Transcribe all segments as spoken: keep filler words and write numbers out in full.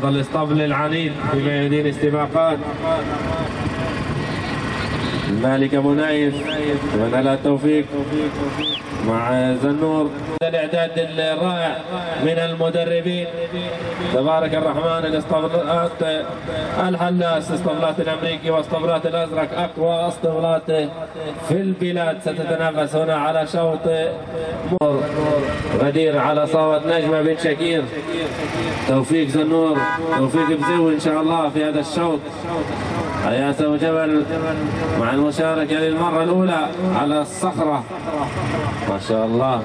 هذا الاسطبل العنيد فيما يدين استباقات الملك أبو نايف ومن لا توفيق مع زنور. الإعداد الرائع من المدربين تبارك الرحمن. الاسطبلات الحلاس، اسطبلات الأمريكي واسطبلات الأزرق أقوى اسطبلات في البلاد ستتنافس هنا على شوط غدير على صوت نجمة بنت شاكير. توفيق زنور، توفيق بزوي إن شاء الله في هذا الشوط. أياسة وجبل مع المشاركة للمرة الأولى على الصخرة ما شاء الله.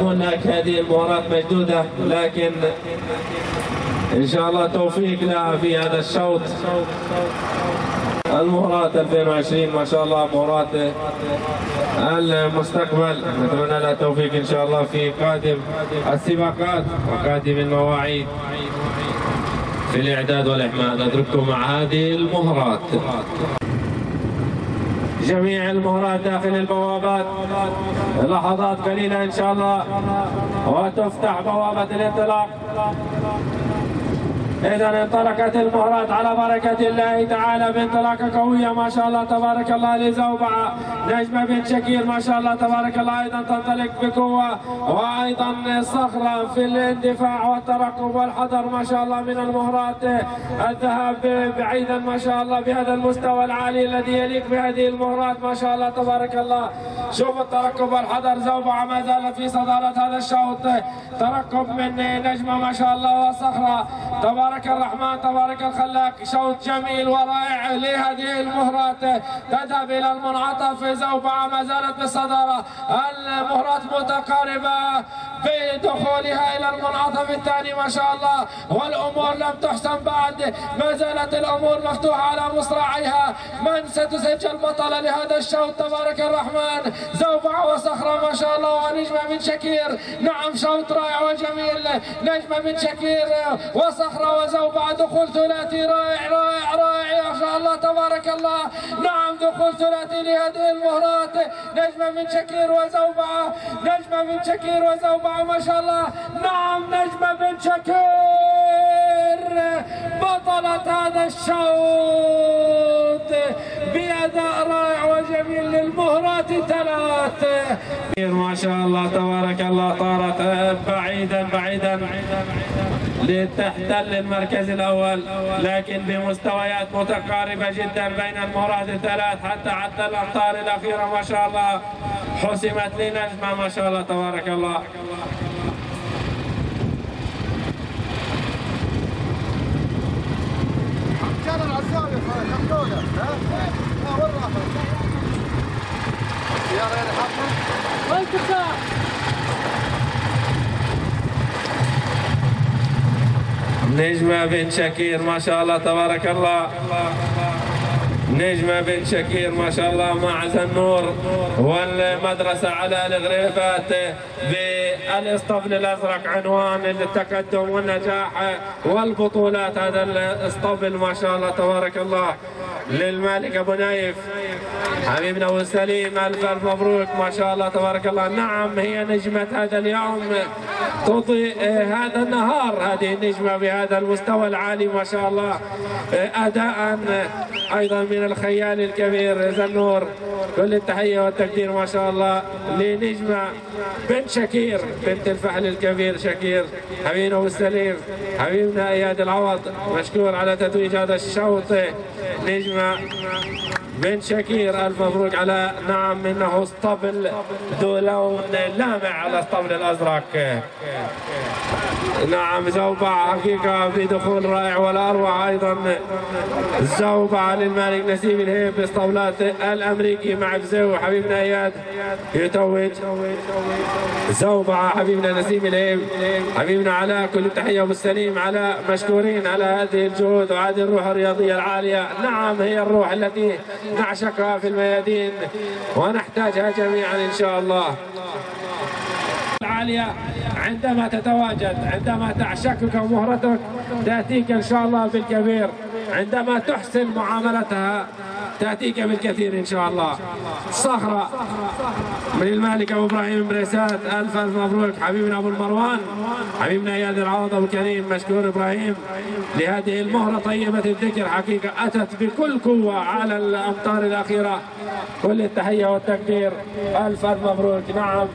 هناك هذه المهارات مشدودة لكن إن شاء الله توفيق لها في هذا الشوط. المهرات ألفين وعشرين ما شاء الله مهرات المستقبل، نتمنى لها التوفيق إن شاء الله في قادم السباقات وقادم المواعيد في الإعداد والإحماء. نترككم مع هذه المهرات. جميع المهرات داخل البوابات، لحظات قليلة إن شاء الله وتفتح بوابة الانطلاق. إذا انطلقت المهرات على بركة الله تعالى بانطلاقة قوية ما شاء الله تبارك الله لزوبعة. نجمة بنت شاكير ما شاء الله تبارك الله أيضا تنطلق بقوة، وأيضا صخرة في الاندفاع والترقب والحذر ما شاء الله من المهرات. الذهاب بعيدا ما شاء الله بهذا المستوى العالي الذي يليق بهذه المهرات ما شاء الله تبارك الله. شوف الترقب والحذر، زوبعة ما زالت في صدارة هذا الشوط، ترقب من نجمة ما شاء الله وصخرة. تبارك الرحمن تبارك الخلاق، شوط جميل ورائع لهذه المهرات. تذهب الى المنعطف، زوبعة ما زالت بالصداره، المهرات متقاربه بدخولها الى المنعطف الثاني ما شاء الله، والامور لم تحسم بعد، ما زالت الامور مفتوحه على مصراعيها. من ستسجل بطله لهذا الشوط تبارك الرحمن؟ زوبعة وصخره ما شاء الله ونجمه بنت شاكير. نعم شوط رائع وجميل، نجمه بنت شاكير وصخره وزوبعة، دخول ثلاثي رائع رائع رائع ما شاء الله تبارك الله. نعم دخول ثلاثي لهذه المهرات، نجمة بنت شاكير وزوبعة، نجمة بنت شاكير وزوبعة ما شاء الله. نعم نجمة بنت شاكير بطلت هذا الشوط بأداء رائع وجميل للمهرات الثلاث ما شاء الله تبارك الله. طارت بعيدا بعيدا لتحتل المركز الأول، لكن بمستويات متقاربة جدا بين المهرات الثلاث، حتى حتى الأمطار الأخيرة ما شاء الله حسمت لنجمة ما شاء الله تبارك الله. نجمة بنت شاكير ما شاء الله تبارك الله، نجمة بنت شاكير ما شاء الله مع زنور والمدرسة على الغريفات بالاسطبل الأزرق. عنوان التقدم والنجاح والبطولات هذا الاسطبل ما شاء الله تبارك الله للمالك أبو نايف حبيبنا أبو السليم. ألف ألف مبروك ما شاء الله تبارك الله. نعم هي نجمة هذا اليوم، تضيء هذا النهار هذه النجمة بهذا المستوى العالي ما شاء الله، أداء أيضا من الخيال الكبير زنور. كل التحية والتقدير ما شاء الله لنجمة بنت شاكير بنت الفحل الكبير شاكير حبيبنا أبو السليم حبيبنا أياد العوض، مشكور على تتويج هذا الشوط. نجمة بنت شاكير ألف مبروك على نعم إنه اسطبل ذو لون لامع على الاسطبل الأزرق. نعم زوبعة حقيقة بدخول رائع والأروع أيضا زوبعة للمالك نسيم الهيب باسطبلات الأمريكي مع عفزيو حبيبنا إياد يتوج. زوبعة حبيبنا نسيم الهيب حبيبنا على كل التحية أبو السليم على مشكورين على هذه الجهود وهذه الروح الرياضية العالية. نعم هي الروح التي نعشقها في الميادين ونحتاجها جميعا إن شاء الله. العالية عندما تتواجد، عندما تعشقك ومهرتك تأتيك إن شاء الله بالكبير. عندما تحسن معاملتها تأتيك بالكثير إن شاء الله. صخرة من المالك أبو إبراهيم برساد، ألف ألف مبروك حبيبنا أبو المروان، حبيبنا أياد العوض أبو كريم، مشكور إبراهيم لهذه المهرة طيبة الذكر، حقيقة أتت بكل قوة على الأمطار الأخيرة. كل التحية والتقدير، ألف ألف مبروك. نعم.